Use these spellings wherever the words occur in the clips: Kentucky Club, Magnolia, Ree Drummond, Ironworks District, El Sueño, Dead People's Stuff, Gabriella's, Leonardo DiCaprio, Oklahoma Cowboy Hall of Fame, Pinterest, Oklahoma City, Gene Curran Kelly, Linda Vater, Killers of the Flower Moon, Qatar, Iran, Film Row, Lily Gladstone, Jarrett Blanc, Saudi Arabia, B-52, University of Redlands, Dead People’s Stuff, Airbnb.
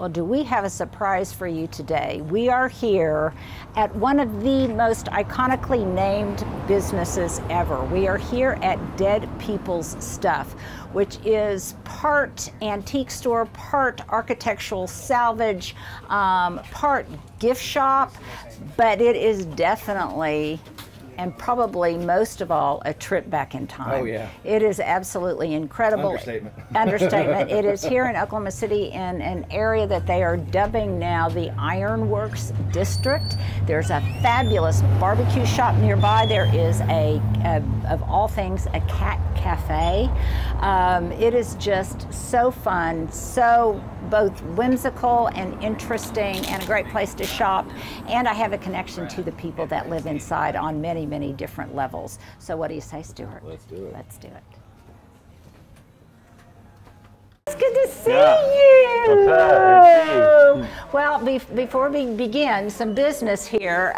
Well, do we have a surprise for you today? We are here at one of the most iconically named businesses ever. We are here at Dead People's Stuff, which is part antique store, part architectural salvage, part gift shop, but it is definitely and probably most of all, a trip back in time. Oh, yeah. It is absolutely incredible. Understatement. Understatement. It is here in Oklahoma City in an area that they are dubbing now the Ironworks District. There's a fabulous barbecue shop nearby. There is of all things, a cat cafe. It is just so fun, so both whimsical and interesting, and a great place to shop. And I have a connection to the people that live inside on many different levels. So what do you say, Stuart? Let's do it. Let's do it. It's good to see you. What's up? Well, before we begin, some business here.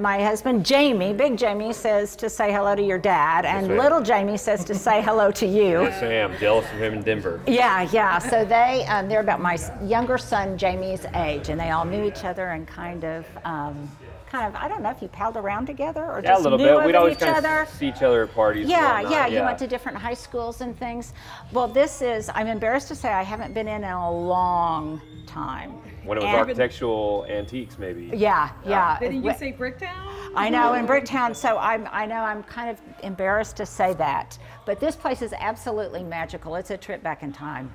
My husband, Jamie, Big Jamie, says to say hello to your dad, and yes, Little Jamie says to say hello to you. Yes, I am. Jealous of him in Denver. Yeah. So they're about my younger son, Jamie's age, and they all knew each other and kind of, I don't know if you palled around together or just knew of each other. Yeah, a little bit. We'd always kind of see each other at parties. Yeah, you went to different high schools and things. Well, this is, I'm embarrassed to say I haven't been in a long time. When it was architectural antiques, maybe. Yeah. Didn't you say Bricktown? I know, in Bricktown, so I know I'm kind of embarrassed to say that. But this place is absolutely magical. It's a trip back in time.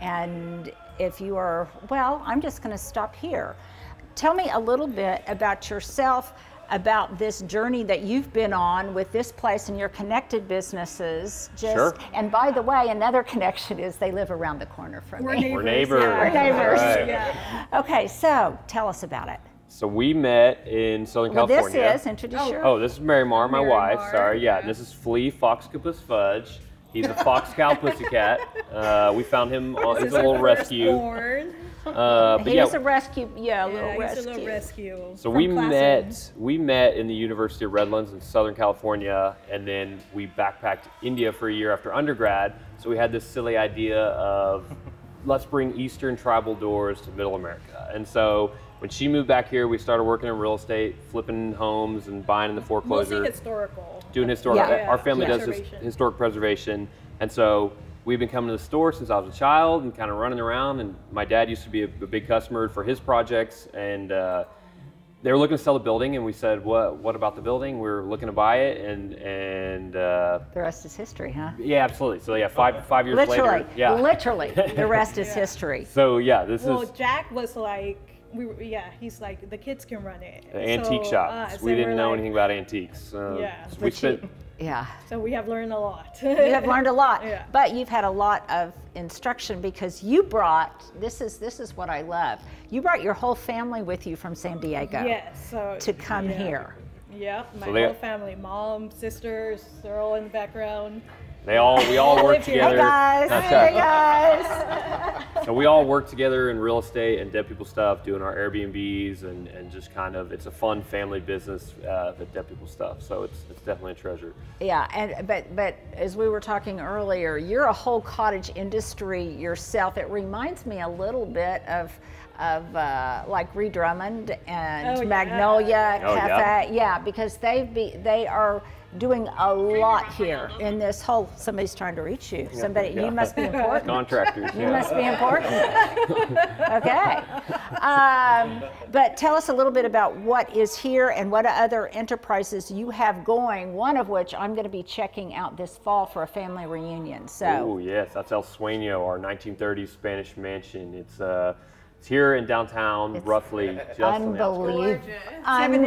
And if you are, well, I'm just going to stop here. Tell me a little bit about yourself, about this journey that you've been on with this place and your connected businesses. Sure. And by the way, another connection is they live around the corner from me. We're neighbors. Yeah, we're neighbors. Right. Yeah. Okay, so tell us about it. So we met in Southern California. This is, introduce yourself. Oh, this is Mary Mar, my wife. Sorry, yeah. This is Flea, Fox Coopus Fudge. He's a fox cow pussycat. We found him on his little rescue. He was a little rescue. So we met in the University of Redlands in Southern California, and then we backpacked India for a year after undergrad. So we had this silly idea of let's bring Eastern tribal doors to Middle America. And so when she moved back here, we started working in real estate, flipping homes and buying in the foreclosure. Mostly historical. Doing historical. Yeah. Our family does this historic preservation, and so we've been coming to the store since I was a child and kind of running around, and my dad used to be a big customer for his projects, and they were looking to sell the building, and we said, what about the building? We were looking to buy it, and the rest is history, huh? Yeah, absolutely. So yeah, five years later. Literally, the rest is history. So yeah, well, Jack was like, he's like, the kids can run it. Antique shops. So we didn't know anything about antiques. So we spent. Yeah. So we have learned a lot. You have learned a lot, yeah. But you've had a lot of instruction because you brought, this is what I love, you brought your whole family with you from San Diego to come here. Yeah, my whole family, mom, sisters, they're all in the background. We all work together. Hey guys. So we all work together in real estate and Dead People's Stuff, doing our Airbnbs and just kind of, it's a fun family business, the Dead People's Stuff. So it's definitely a treasure. Yeah, but as we were talking earlier, you're a whole cottage industry yourself. It reminds me a little bit of like Ree Drummond and Magnolia Cafe. Yeah, because they are doing a lot here in this whole, somebody's trying to reach you. Yeah, you must be important. Contractors. You must be important. Okay. But tell us a little bit about what is here and what other enterprises you have going, one of which I'm going to be checking out this fall for a family reunion. So. Oh, yes. That's El Sueño, our 1930s Spanish mansion. It's here in downtown, roughly. Just unbelievable. 7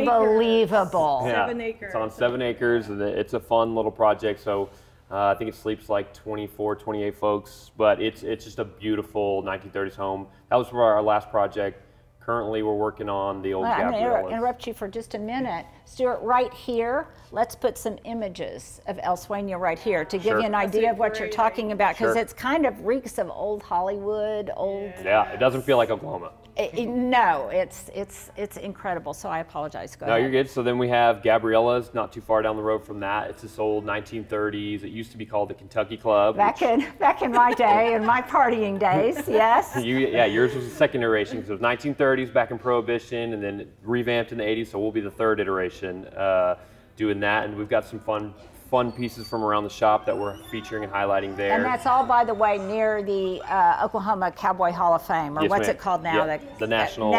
acres. It's on 7 acres, and it's a fun little project. So I think it sleeps like 24, 28 folks, but it's just a beautiful 1930s home. That was for our last project. Currently, we're working on the old Gabriella's. I'm going to interrupt you for just a minute. Stuart, right here, let's put some images of El Sueño right here to give you an idea of what you're talking about, because it's kind of reeks of old Hollywood, old... Yeah, it doesn't feel like Oklahoma. No, it's incredible, so I apologize. Go ahead. No, you're good. So then we have Gabriella's, not too far down the road from that. It's this old 1930s. It used to be called the Kentucky Club. Back in my day, in my partying days, yes. Yeah, yours was the second iteration, because it was 1930s. Back in Prohibition, and then revamped in the 80s, so we'll be the third iteration doing that. And we've got some fun pieces from around the shop that we're featuring and highlighting there. And that's all, by the way, near the Oklahoma Cowboy Hall of Fame, or yes, what's it called now? Yep. The National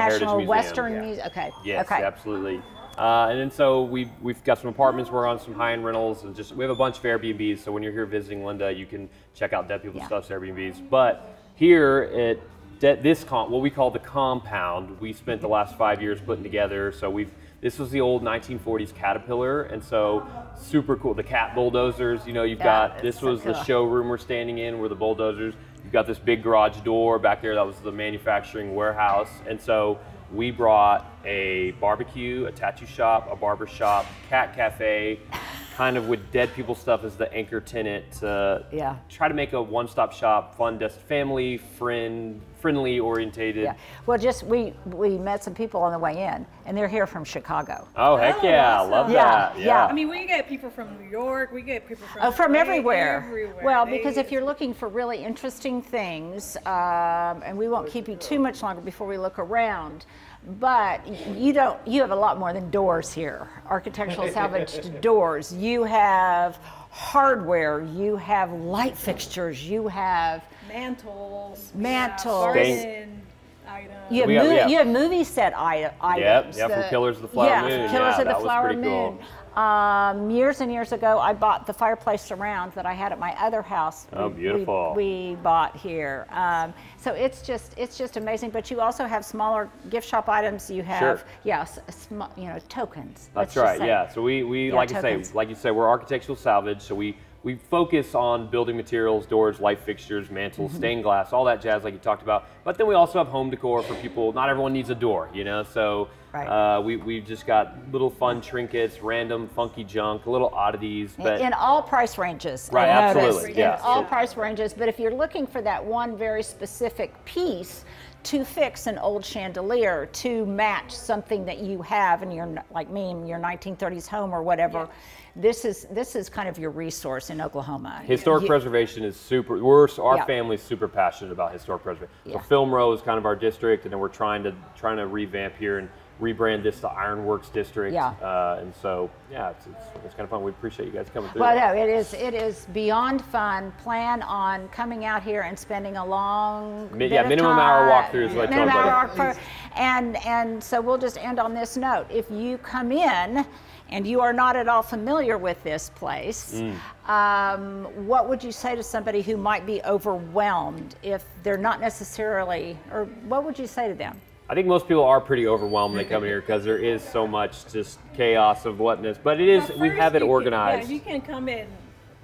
Western Museum. Okay. Yes, okay. Absolutely. And then so we've got some apartments, we're on some high-end rentals, and just we have a bunch of Airbnbs, so when you're here visiting Linda, you can check out Dead People's Stuff's Airbnbs. But here at this what we call the compound, we spent the last 5 years putting together. So this was the old 1940s Caterpillar, and so super cool. The cat bulldozers, you know, you've got this was the showroom we're standing in, where the bulldozers. You've got this big garage door back there that was the manufacturing warehouse, and so we brought a barbecue, a tattoo shop, a barber shop, cat cafe. Kind of with Dead People Stuff as the anchor tenant to try to make a one-stop shop, fun, family, friendly orientated. Yeah. Well, just we met some people on the way in, and they're here from Chicago. Oh, heck yeah! Awesome. Love that. Yeah. I mean, we get people from New York. We get people from everywhere. Well, because if you're looking for really interesting things, and we won't keep you too much longer before we look around. But you have a lot more than doors here. Architectural salvaged doors. You have hardware. You have light fixtures. You have mantles. Garden items. You have movie set items. Yeah, from Killers of the Flower Moon. Yeah, Killers of the Flower Moon. Cool. Years and years ago, I bought the fireplace surround that I had at my other house. Oh, beautiful! We bought here, so it's just amazing. But you also have smaller gift shop items. You have tokens. That's right. Yeah. So like you say, we're architectural salvage. So we focus on building materials, doors, light fixtures, mantles, stained glass, all that jazz, like you talked about. But then we also have home decor for people. Not everyone needs a door, you know. So. Right. We've just got little fun trinkets, random funky junk, little oddities. But in all price ranges. Right, absolutely. Yeah. In all price ranges. But if you're looking for that one very specific piece to fix an old chandelier, to match something that you have in your, like me, in your 1930s home or whatever, this is kind of your resource in Oklahoma. Historic preservation is super, our family's super passionate about historic preservation. So Film Row is kind of our district, and then we're trying to revamp here and rebrand this to Ironworks District, and so it's kind of fun. We appreciate you guys coming through. Well, no, it is beyond fun. Plan on coming out here and spending a long minimum hour walkthrough is what I told everybody. And so we'll just end on this note. If you come in and you are not at all familiar with this place, what would you say to somebody who might be overwhelmed if they're not necessarily, or what would you say to them? I think most people are pretty overwhelmed when they come here, because there is so much just chaos of whatness. But it is, we have it organized. You can come in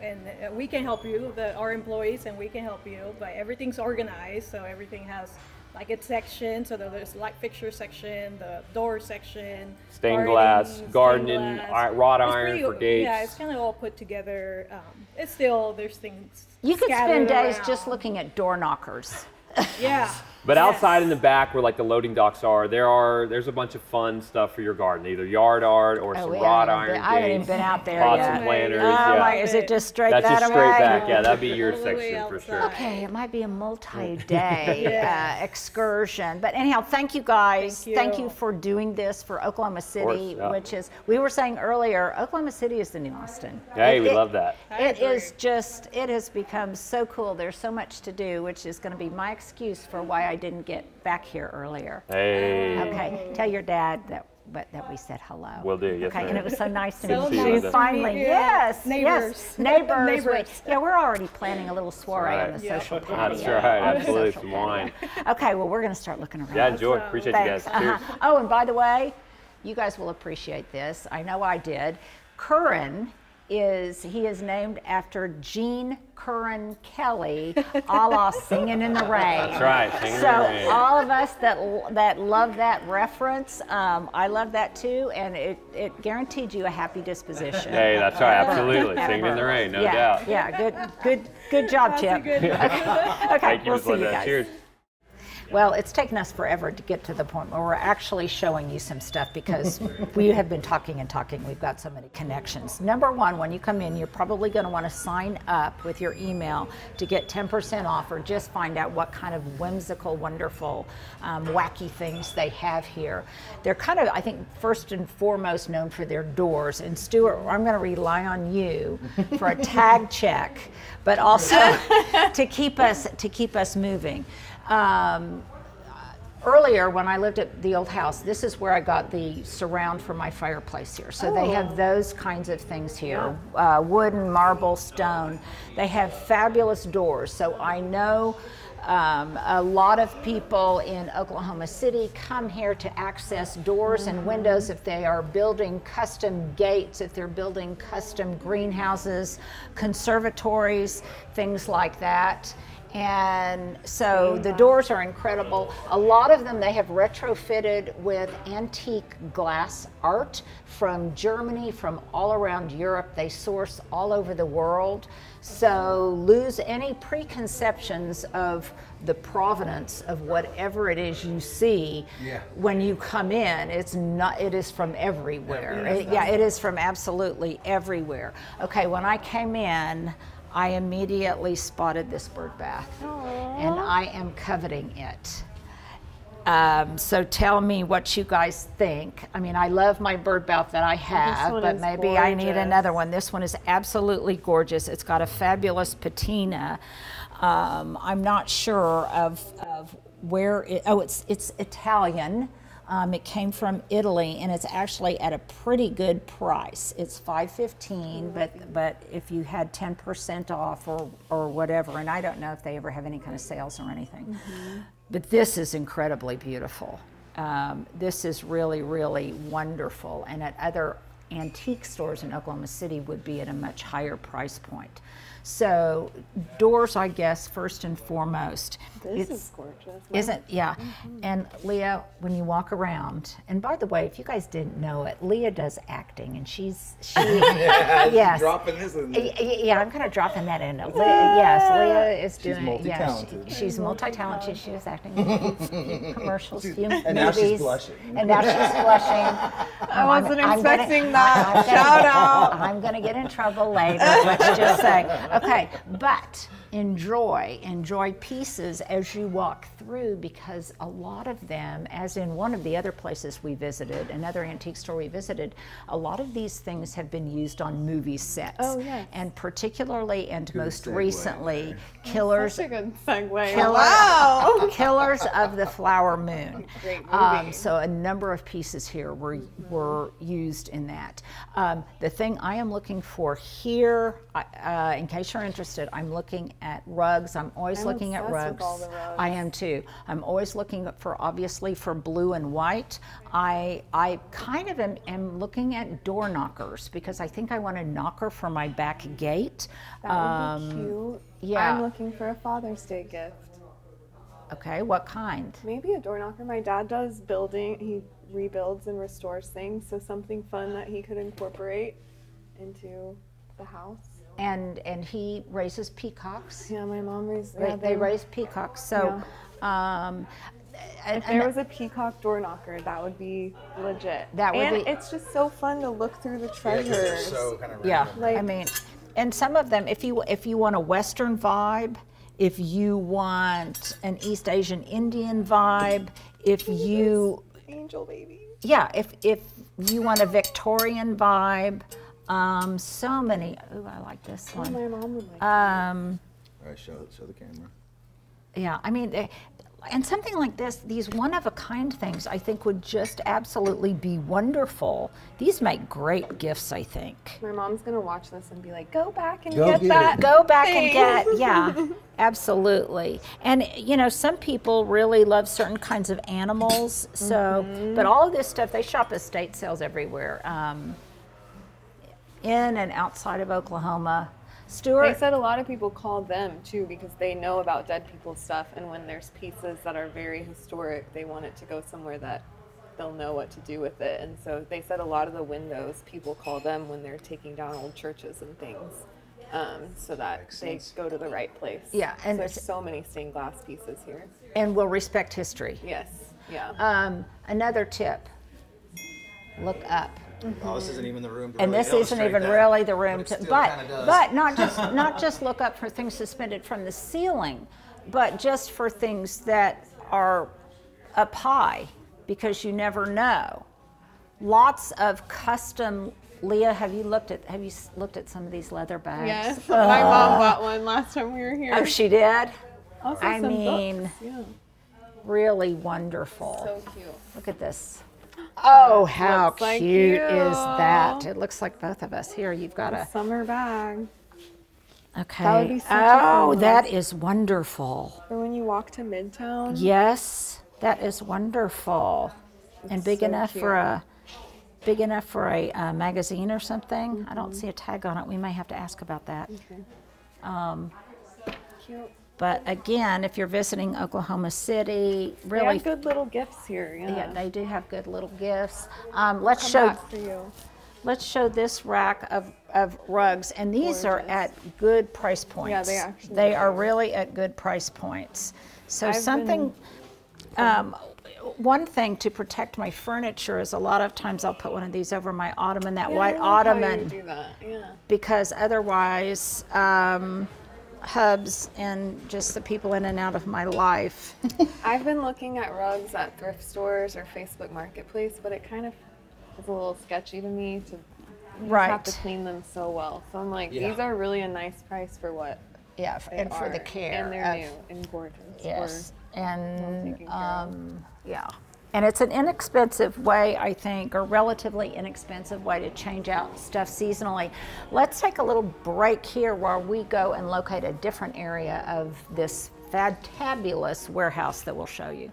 and we can help you, our employees, and we can help you. But everything's organized, so everything has like its section. So there's light fixture section, the door section, stained glass, gardening, wrought iron for gates. Yeah, it's kind of all put together. It's still, there's things. You could spend days just looking at door knockers. Yeah. But outside in the back, where like the loading docks are, there's a bunch of fun stuff for your garden, either yard art or some wrought iron. I haven't even been out there yet. Pots and planters. Is it just straight back? That's just straight back. Yeah, that'd be your section for sure. Okay, it might be a multi-day excursion. But anyhow, thank you guys. Thank you for doing this for Oklahoma City, which is, we were saying earlier, Oklahoma City is the new Austin. Hey, we love that. It is just, it has become so cool. There's so much to do, which is going to be my excuse for why I didn't get back here earlier. Hey. Okay, tell your dad that we said hello. Will do. Yes, okay, and it was so nice to meet you. Finally, neighbors. Yeah, we're already planning a little soiree on the social patio. That's right. Absolutely, some wine. Okay, well, we're going to start looking around. Yeah, enjoy. Appreciate you guys. Cheers. Oh, and by the way, you guys will appreciate this. I know I did. Curran is he is named after Gene Curran Kelly, a la Singing in the Rain. That's right, Singing in the Rain. So all of us that love that reference, I love that too, and it guaranteed you a happy disposition. Hey, that's right, absolutely. Singing in the Rain, no doubt. Yeah, good job, Chip. Okay, we'll see you guys. Cheers. Well, it's taken us forever to get to the point where we're actually showing you some stuff because we have been talking and talking. We've got so many connections. Number one, when you come in, you're probably going to want to sign up with your email to get 10% off or just find out what kind of whimsical, wonderful, wacky things they have here. They're kind of, I think, first and foremost known for their doors. And Stuart, I'm going to rely on you for a tag check, but also to keep us moving. Earlier, when I lived at the old house, this is where I got the surround for my fireplace here. So they have those kinds of things here, wood and marble, stone. They have fabulous doors. So I know a lot of people in Oklahoma City come here to access doors and windows if they are building custom gates, if they're building custom greenhouses, conservatories, things like that. And so the doors are incredible. A lot of them they have retrofitted with antique glass art from Germany, from all around Europe. They source all over the world. So lose any preconceptions of the provenance of whatever it is you see when you come in. It's not, it is from everywhere. It is from absolutely everywhere. Okay, when I came in, I immediately spotted this bird bath, and I am coveting it. So tell me what you guys think. I mean, I love my bird bath that I have, but maybe gorgeous. I need another one. This one is absolutely gorgeous. It's got a fabulous patina. I'm not sure of where it, it's Italian. It came from Italy, and it's actually at a pretty good price. It's $5.15, but if you had 10% off or whatever, and I don't know if they ever have any kind of sales or anything. But this is incredibly beautiful. This is really, really wonderful, and at other antique stores in Oklahoma City would be at a much higher price point. So doors, I guess, first and foremost. This is gorgeous. Isn't it? Yeah. And Leah, when you walk around, and by the way, if you guys didn't know it, Leah does acting, and she dropping this in. Yeah, I'm kind of dropping that in. Leah is doing. She's multi-talented. She's multi-talented. She was acting in commercials, movies. And now she's blushing. I wasn't expecting that. Shout out. I'm going to get in trouble later. Let's just say. Okay, but enjoy pieces as you walk through, because a lot of them, as in one of the other places we visited, another antique store we visited, a lot of these things have been used on movie sets. Oh, yes. And particularly, and most recently, Killers. That's such a good segue. Killers of the Flower Moon. Great movie. So a number of pieces here were used in that. The thing I am looking for here, in case you're interested, I'm looking at rugs. I'm always looking at rugs. I am too. I'm always looking for, obviously, for blue and white. I kind of am looking at door knockers, because I think I want a knocker for my back gate. That would be cute. Yeah. I'm looking for a Father's Day gift. Okay, what kind? Maybe a door knocker. My dad does building. He rebuilds and restores things, so something fun that he could incorporate into the house. And he raises peacocks. Yeah, my mom raised. Yeah, they raise peacocks. So, yeah. If there was a peacock door knocker, that would be legit. That would be. It's just so fun to look through the treasures. Yeah, 'cause they're so kind of random. Like, I mean, and some of them, if you want a Western vibe, if you want an East Asian Indian vibe, if you angel baby. Yeah, if you want a Victorian vibe. So many. Oh, I like this one. My mom would like that. All right, show the camera. Yeah, I mean, and something like this, these one-of-a-kind things, I think would just absolutely be wonderful. These make great gifts, I think. My mom's gonna watch this and be like, "Go back and get that. Go back and get." Yeah, absolutely. And you know, some people really love certain kinds of animals. So, but all of this stuff, they shop at estate sales everywhere. in and outside of Oklahoma. Stuart, they said a lot of people call them too because they know about Dead People's Stuff, and when there's pieces that are very historic, they want it to go somewhere that they'll know what to do with it. And so they said a lot of the windows, people call them when they're taking down old churches and things, so that they go to the right place. Yeah, and so there's so many stained glass pieces here. And we'll respect history. Yes, yeah. Another tip, look up. Mm-hmm. Well, this isn't even the room to and really this isn't even that, really the room to, but not just look up for things suspended from the ceiling, but just for things that are up high, because you never know. Lots of custom. Leah, have you looked at some of these leather bags? Yes, my mom bought one last time we were here. Oh, she did. Also I mean, books. Yeah. Really wonderful. So cute. Look at this. Oh, how cute is that? It looks like both of us. Here, you've got a summer bag. Okay. That would be such a fun that is wonderful. Or when you walk to Midtown. Yes, that is wonderful. It's and big so enough cute. For a magazine or something. Mm-hmm. I don't see a tag on it. We may have to ask about that. Okay. Cute. But again, if you're visiting Oklahoma City, really they have good little gifts here. Yeah, they do have good little gifts. Let's show this rack of rugs, and these are at good price points. Yeah, they are really at good price points. So one thing to protect my furniture is a lot of times I'll put one of these over my ottoman, that white ottoman, do that. Yeah. Because otherwise. Hubs and just the people in and out of my life. I've been looking at rugs at thrift stores or Facebook Marketplace, but it kind of is a little sketchy to me to have to clean them so well. So I'm like, these are really a nice price for what for the care. And they're new and gorgeous. Yes, and and it's an inexpensive way, I think, or relatively inexpensive way to change out stuff seasonally. Let's take a little break here while we go and locate a different area of this fantabulous warehouse that we'll show you.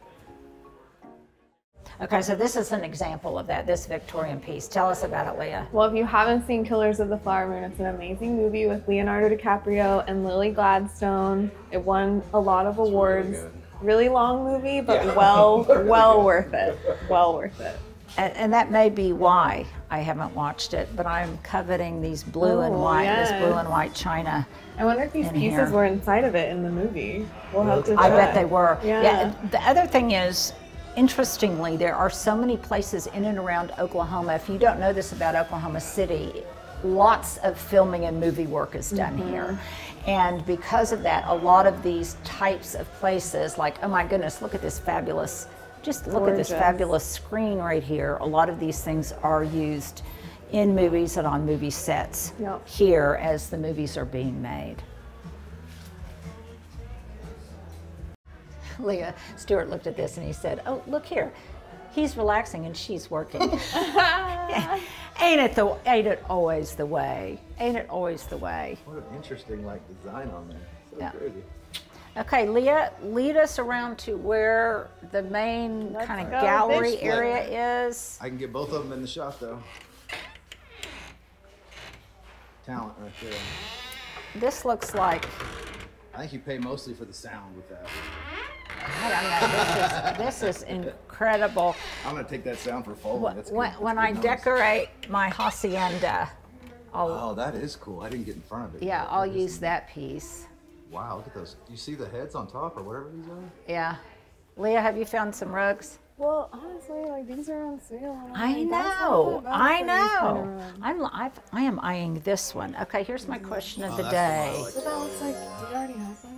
Okay, so this is an example of that, this Victorian piece. Tell us about it, Leah. Well, if you haven't seen Killers of the Flower Moon, it's an amazing movie with Leonardo DiCaprio and Lily Gladstone. It won a lot of awards. Really good. Really long movie, but well worth it. Well worth it. And that may be why I haven't watched it, but I'm coveting these blue and white, this blue and white china. I wonder if these pieces were inside of it in the movie. We'll have to I bet they were. Yeah. The other thing is, interestingly, there are so many places in and around Oklahoma. If you don't know this about Oklahoma City, lots of filming and movie work is done here. And because of that, a lot of these types of places, like, oh my goodness, look at this fabulous, look at this fabulous screen right here. A lot of these things are used in movies and on movie sets here as the movies are being made. Leah, Stuart looked at this and he said, oh, look here. He's relaxing and she's working. Ain't it always the way? Ain't it always the way? What an interesting design on there. So crazy. Okay, Leah, lead us around to where the main kind of gallery area is. I can get both of them in the shot though. Talent right there. This looks like. I think you pay mostly for the sound with that. I don't know. This is incredible. I'm going to take that sound for folding. That's when I decorate my hacienda. Oh, that is cool. I didn't get in front of it. Yeah, I'll use that piece. Wow, look at those. Do you see the heads on top or whatever these are? Yeah. Leah, have you found some rugs? Well, honestly, these are on sale. I know. I am eyeing this one. Okay, here's my question of the day. But that looks like you already have that.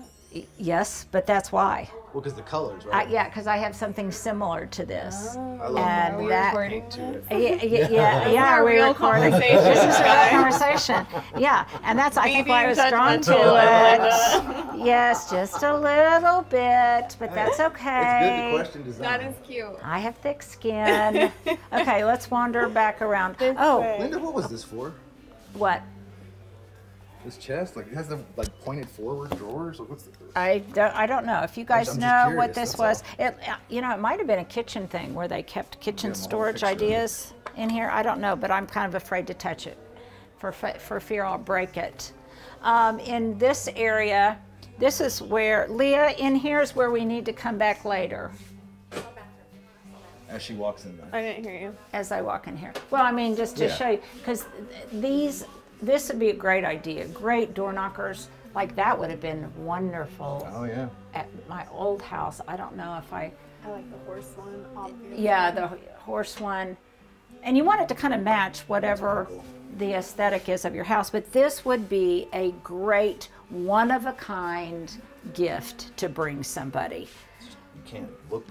Yes, but that's why. Well, because the colors, right? Yeah, because I have something similar to this. I love that. Are we recording too? Yeah. Are we recording? This is a real conversation. Yeah, and that's I think why I was drawn to it. Yes, just a little bit, but that's okay. It's good to question design. That is cute. I have thick skin. Okay, let's wander back around. Linda, what was this for? What? This chest, it has the pointed forward drawers. What's the? I don't know. If you guys know curious, what this was, it might have been a kitchen thing where they kept kitchen storage ideas in here. I don't know, but I'm kind of afraid to touch it for fear I'll break it. In this area, this is where, Leah, in here is where we need to come back later. As she walks in there. I didn't hear you. As I walk in here. Well, I mean, just to show you, because this would be a great idea. Great door knockers. Like that would have been wonderful. Oh, yeah. At my old house. I don't know if I like the horse one. Obviously. Yeah, the horse one. And you want it to kind of match whatever the aesthetic is of your house. But this would be a great one-of-a-kind gift to bring somebody. You can't look.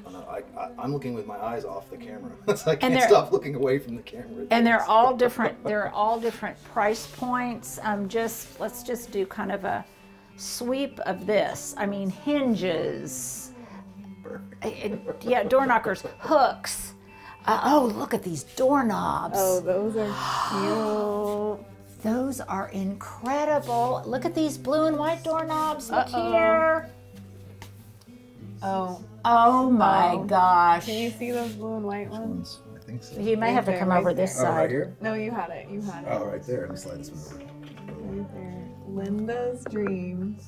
I'm looking with my eyes off the camera. I can't stop looking away from the camera. And they're all different. They're all different price points. Let's just do kind of a sweep of this. I mean, hinges. Yeah, door knockers, hooks. Oh, look at these doorknobs. Oh, those are cute. Those are incredible. Look at these blue and white doorknobs. Look here. Oh my gosh. Can you see those blue and white ones? I think so. You may have to come over this side. Right here? No, you had it. You had it. Oh, right there. Let me slide this one over. Right there. Linda's dreams.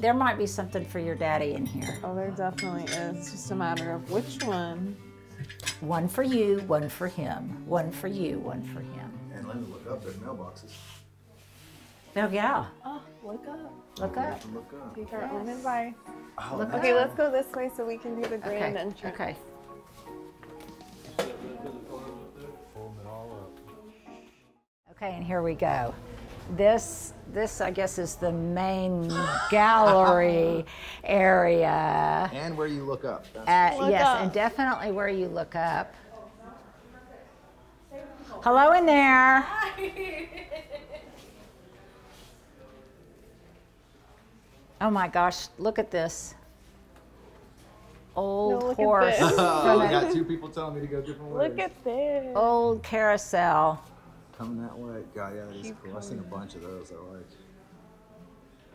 There might be something for your daddy in here. Oh, there definitely is. It's just a matter of which one. One for you, one for him. One for you, one for him. And Linda, look up. There's mailboxes. Oh, yeah. Oh, look up. Look up. Take our own advice. Okay, let's go this way so we can do the grand entrance. Okay. Okay, and here we go. This I guess is the main gallery area. And where you look up. And definitely where you look up. Hello in there. Hi. Oh my gosh, look at this. Old horse. This. I got two people telling me to go different ways. Look at this. Old carousel. Coming that way. God, yeah, that is cool. I've seen a bunch of those I like.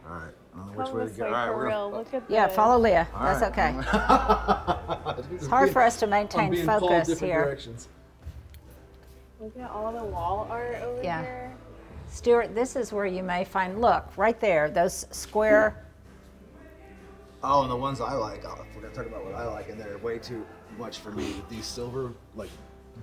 All right. I don't know which way to go. All right, we're going. Look at this. Follow Leah. All That's right. Okay. It's hard for us to maintain focus here. Directions. Look at all the wall art over here. Stuart, this is where you may find, look, right there, those square. Oh, and the ones I like. Oh, we're going to talk about what I like, and they're way too much for me. These silver, like,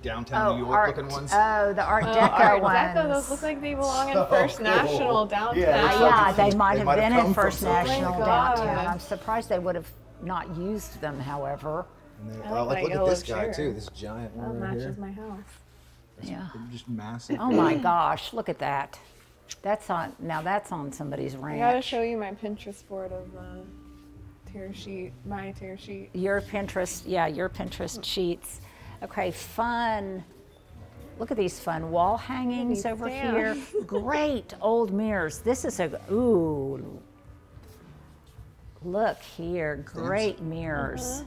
downtown New York looking ones. Oh, the Art Deco ones. Art Deco, those look like they belong in First National downtown. Yeah, they might have been in First National downtown. I'm surprised they would have not used them, however. Like, look at this guy, too, this giant one over here. That matches my house. Yeah. Just massive. Oh, my gosh, look at that. That's on somebody's ranch. I got to show you my Pinterest board of tear sheet, my tear sheet. Your Pinterest, your Pinterest sheets. Okay, fun. Look at these fun wall hangings over here. Great old mirrors. This is a, ooh. Look here, great mirrors.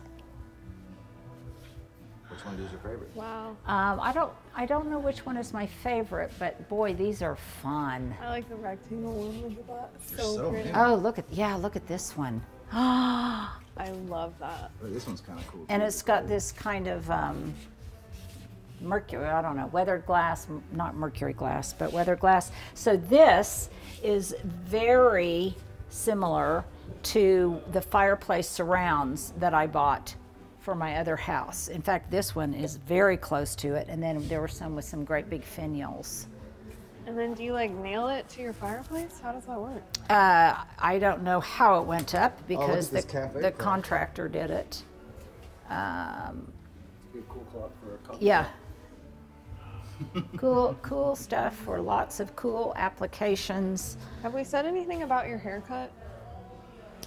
Which one is your favorite? Wow. I don't know which one is my favorite, but boy, these are fun. I like the rectangle one with the pretty. Oh, look at this one. Ah. I love that. Oh, this one's kind of cool. And it's got this kind of mercury, I don't know, weathered glass, not mercury glass, but weathered glass. So this is very similar to the fireplace surrounds that I bought for my other house. In fact, this one is very close to it. And then there were some with some great big finials. And then do you like nail it to your fireplace? How does that work? I don't know how it went up because the contractor did it. Be a cool clock for a couple. Yeah. cool stuff for lots of cool applications. Have we said anything about your haircut?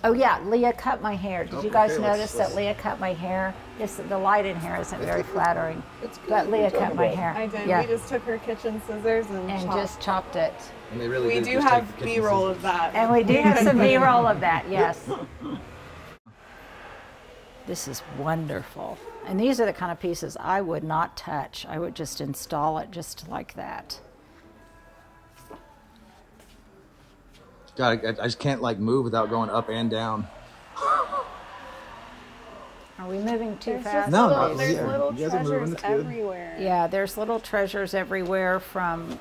Oh yeah, Leah cut my hair. Did you guys notice that Leah cut my hair? Yes, the light in here isn't very flattering. But Leah cut my hair. I did. Yeah. We just took her kitchen scissors and just chopped it. And they really do have B-roll of that. And we do have some B-roll of that, yes. This is wonderful. And these are the kind of pieces I would not touch. I would just install it just like that. God, I just can't like move without going up and down. Are we moving too fast? No, not here. There's little treasures everywhere. Yeah, there's little treasures everywhere from...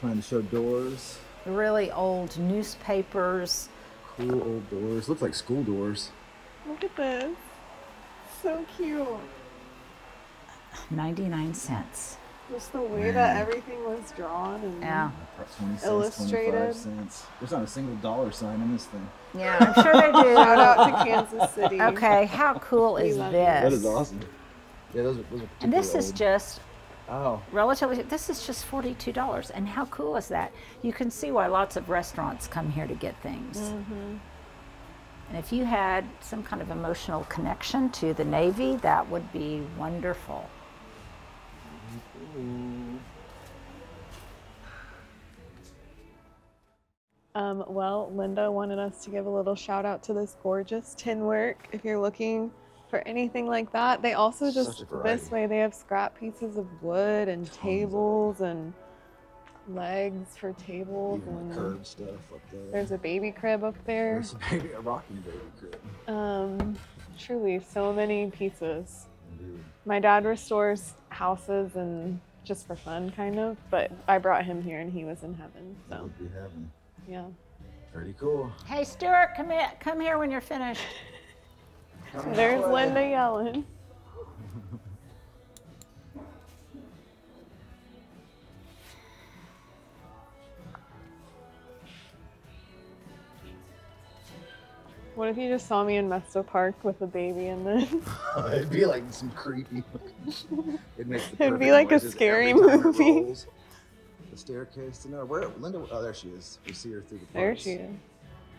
Trying to show doors. Really old newspapers. Cool old doors. Looks like school doors. Look at this. So cute. 99 cents. Just the way that everything was drawn and illustrated. Cents. There's not a single dollar sign in this thing. Yeah, I'm sure they do. Shout out to Kansas City. Okay, how cool is this? That is awesome. Yeah, those are and this is just relatively. This is just $42, and how cool is that? You can see why lots of restaurants come here to get things. Mm-hmm. And if you had some kind of emotional connection to the Navy, that would be wonderful. Well, Linda wanted us to give a little shout out to this gorgeous tin work. If you're looking for anything like that, they also just this way they have scrap pieces of wood and tables and legs for tables. Even and curb stuff up there. There's a baby crib up there. There's a rocking baby crib. Truly, so many pieces. Indeed. My dad restores houses and just for fun, kind of. But I brought him here, and he was in heaven. So. That would be heaven. Yeah. Pretty cool. Hey, Stuart, come here when you're finished. There's Linda yelling. What if you just saw me in Modesto Park with a baby in this? It'd be like some creepy. It'd be like a scary movie. The staircase to nowhere. Where Linda? Oh, there she is. We see her through the. There she is.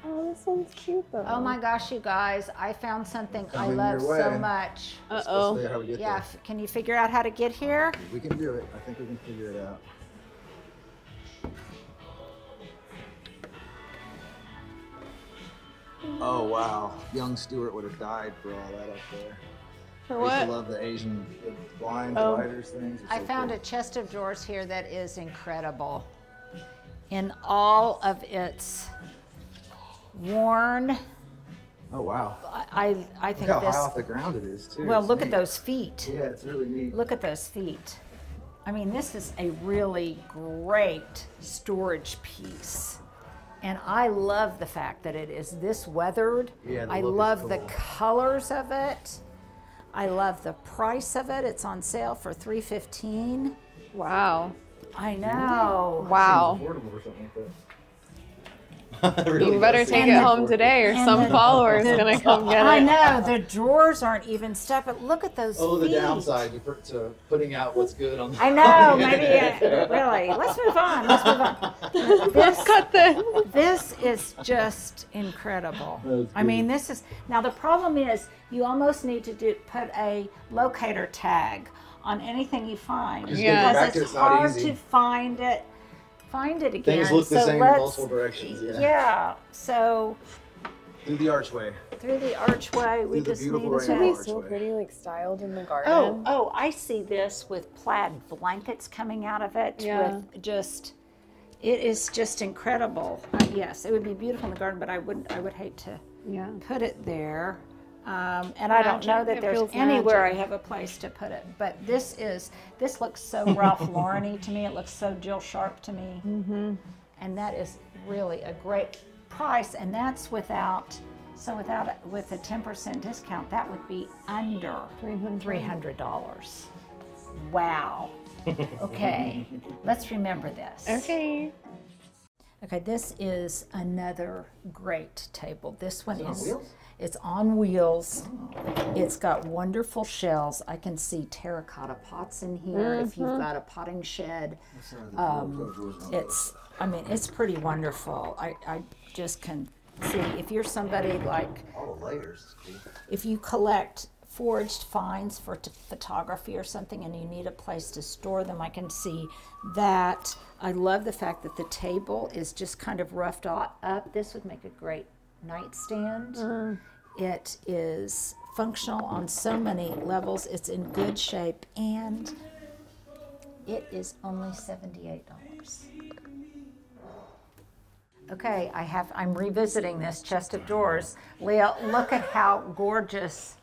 Oh, this one's cute though. Oh my gosh, you guys! I found something I love so much. Uh oh. Yeah. Can you figure out how to get here? We can do it. I think we can figure it out. Oh wow, young Stewart would have died for all that up there. For what? I used to love the Asian blind writers things. I found a chest of drawers here that is incredible. In all of its worn. Oh wow. I think look how high off the ground it is too. Well, look at those feet. Yeah, it's really neat. Look at those feet. I mean, this is a really great storage piece. And I love the fact that it is this weathered. Yeah, I love the colors of it. I love the price of it. It's on sale for $3.15. Wow. I know. Wow. Really you better take it home today, or some follower is going to come get it. I know the drawers aren't even stuffed, but look at those. Oh, feet. The downside to putting out what's good on the. I know, maybe really. Let's move on. Let's move on. Let's cut this. This is just incredible. I mean, this is now the problem is you almost need to put a locator tag on anything you find because it's hard to find it. Find it again. Things look the same in multiple directions. Yeah. So through the archway. Through the archway, we just need to. So pretty, like styled in the garden. Oh, I see this with plaid blankets coming out of it. Yeah. With it is just incredible. Yes, it would be beautiful in the garden, but I wouldn't. I would hate to put it there. And I don't know that there's anywhere I have a place to put it, but this looks so Ralph Lauren-y to me. It looks so Jill Sharp to me, and that is really a great price. And that's with a 10% discount, that would be under $300. Wow. Okay, let's remember this. Okay. Okay, this is another great table. This one is. It's on wheels. It's got wonderful shells. I can see terracotta pots in here. If you've got a potting shed, I mean, it's pretty wonderful. I just can see if you're somebody like if you collect foraged finds for photography or something, and you need a place to store them, I can see that. I love the fact that the table is just kind of roughed up. This would make a great nightstand. It is functional on so many levels. It's in good shape, and it is only $78. Okay, I'm revisiting this chest of drawers. Leah, look at how gorgeous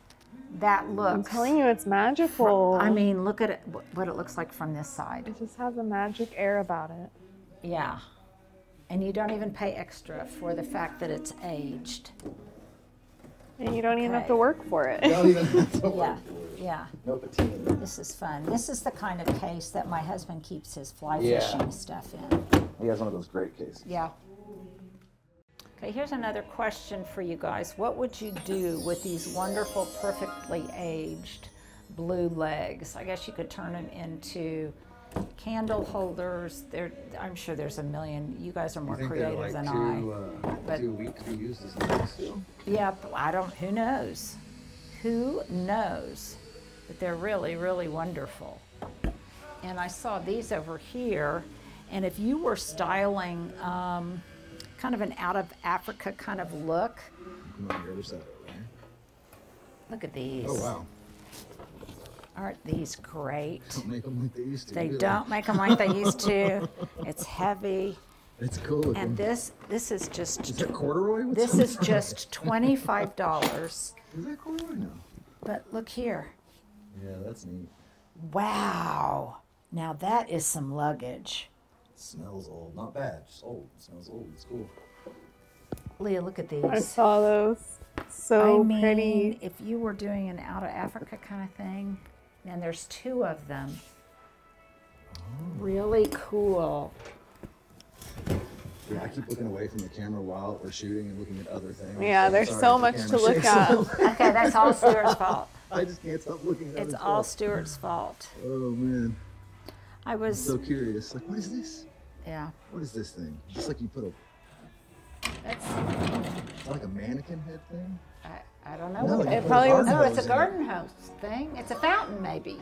that looks. I'm telling you, it's magical. I mean, look at it, what it looks like from this side. It just has a magic air about it. Yeah. And you don't even pay extra for the fact that it's aged. And you don't even have to work for it. You don't even have to work for it. Yeah. No patina. This is fun. This is the kind of case that my husband keeps his fly fishing stuff in. He has one of those great cases. Yeah. Okay, here's another question for you guys. What would you do with these wonderful, perfectly aged blue legs? I guess you could turn them into candle holders. I'm sure there's a million. You guys are more creative than I. But too weak to use as legs still. Yeah, I don't. Who knows? Who knows? But they're really, really wonderful. And I saw these over here. And if you were styling kind of an out of Africa kind of look. Come on, your other side, right? Look at these. Oh wow. Aren't these great? They don't make them like they used to. They don't make them like they used to. It's heavy. It's cool. And this is just. Is that corduroy? This is just $25. Is that corduroy now? But look here. Yeah, that's neat. Wow. Now that is some luggage. It smells old. Not bad. Just old. It smells old. It's cool. Leah, look at these. I saw those. So pretty. If you were doing an out of Africa kind of thing, and there's two of them. Oh. Really cool. Yeah, I keep looking away from the camera while we're shooting and looking at other things. Yeah, there's so much to look at. Okay, that's all Stuart's fault. I just can't stop looking at it. It's all Stuart's fault. Oh man. I was so curious. Like, what is this? Yeah. What is this thing? Just like you put a. That's like a mannequin head thing? I don't know. No, it probably was. No, it's a garden hose thing. It's a fountain, maybe.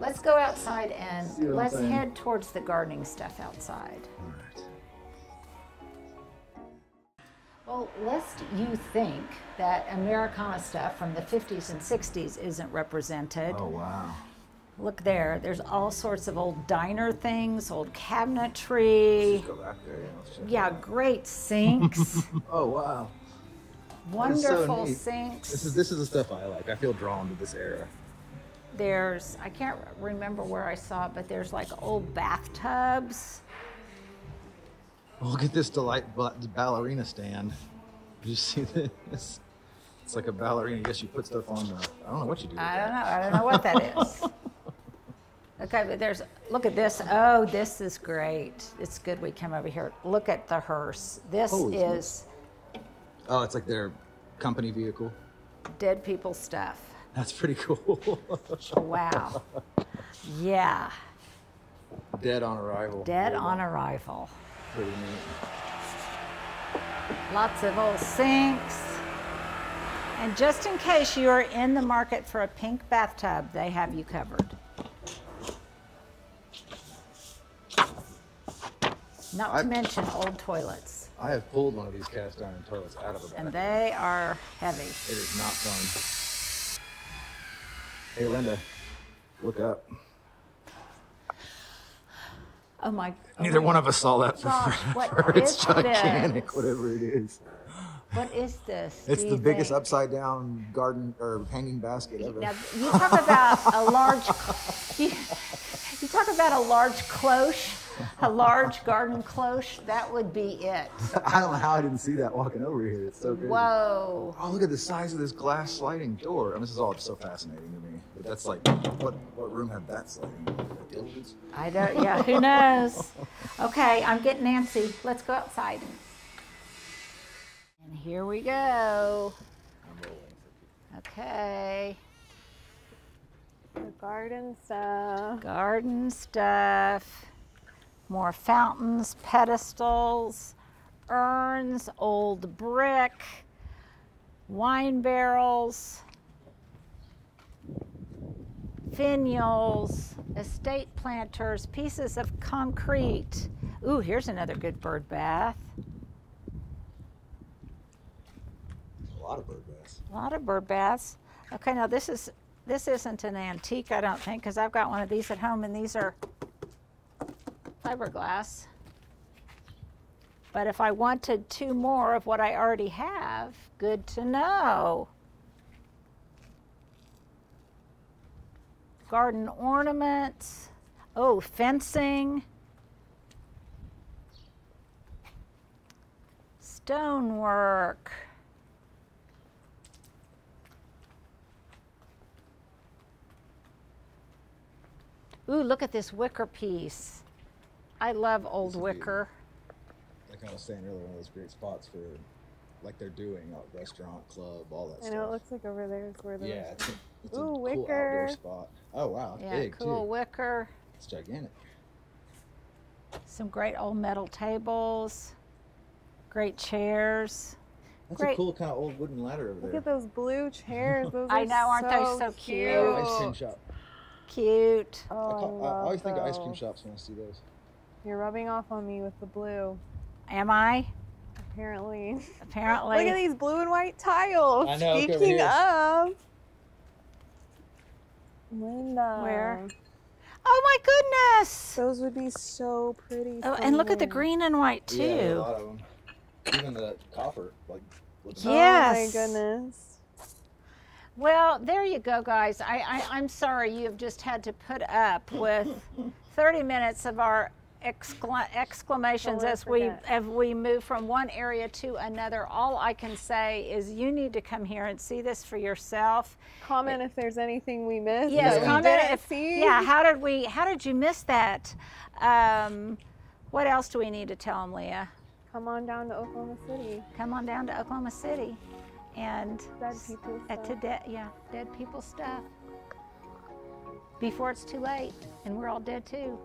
Let's go outside and let's head towards the gardening stuff outside. All right. Well, lest you think that Americana stuff from the 50s and 60s isn't represented. Oh, wow. Look there. There's all sorts of old diner things, old cabinetry. Go back there, yeah, great sinks. Oh wow! Wonderful sinks. This is the stuff I like. I feel drawn to this era. There's I can't remember where I saw it, but there's like old bathtubs. Oh, look at this ballerina stand. Did you see this? It's like a ballerina. Yes, you put stuff on. I don't know what you do. I don't know what that is. Okay, but there's, look at this. Oh, this is great. It's good we came over here. Look at the hearse. This is... Oh, it's like their company vehicle. Dead People's Stuff. That's pretty cool. Wow. Yeah. Dead on arrival. Dead on arrival. Pretty neat. Lots of old sinks. And just in case you are in the market for a pink bathtub, they have you covered. Not to mention old toilets. I have pulled one of these cast iron toilets out of a bag. And they are heavy. It is not fun. Hey, Linda, look up. Oh, my. Neither one of us saw that before. It's gigantic, whatever it is. What is this? It's the biggest upside down garden or hanging basket ever. Now, you talk about a large. You talk about a large cloche. A large garden cloche, that would be it. I don't know how I didn't see that walking over here. It's so crazy. Whoa. Oh, look at the size of this glass sliding door. I mean, this is all so fascinating to me. But that's like, what room had that sliding door? I don't, yeah, who knows? Okay, I'm getting antsy. Let's go outside. And here we go. Okay. The garden stuff. Garden stuff. More fountains, pedestals, urns, old brick, wine barrels, finials, estate planters, pieces of concrete. Ooh, here's another good bird bath. A lot of bird baths. A lot of bird baths. Okay, now this isn't an antique, I don't think, because I've got one of these at home, and these are fiberglass. But if I wanted two more of what I already have, good to know. garden ornaments, oh, fencing, stonework. Ooh, look at this wicker piece. I love old wicker. Like I was saying earlier, one of those great spots for, like they're doing, like restaurant, club, all that stuff. I know, it looks like over there is where they're. Yeah, it's ooh, a cool wicker. Outdoor spot. Oh, wow, yeah, big, cool too. Wicker. It's gigantic. Some great old metal tables, great chairs. That's great. A cool kind of old wooden ladder over there. Look at those blue chairs. Those I know, aren't so they so cute? Yeah, ice cream shop. Cute. Oh, I always think of ice cream shops when I see those. You're rubbing off on me with the blue. Am I? Apparently. Apparently. Look at these blue and white tiles. I know, speaking of. Linda. Where? Oh my goodness. Those would be so pretty. Oh, and look at the green and white too. Yeah, a lot of them. Even the copper. Like, yes. Oh my goodness. Well, there you go, guys. I'm sorry you have just had to put up with 30 minutes of our exclamations as we move from one area to another. All I can say is you need to come here and see this for yourself. Comment if there's anything we missed. Yes, comment if. Yeah, how did you miss that? What else do we need to tell them, Leah? Come on down to Oklahoma City. Come on down to Oklahoma City. And Dead People's Stuff. Before it's too late, and we're all dead too.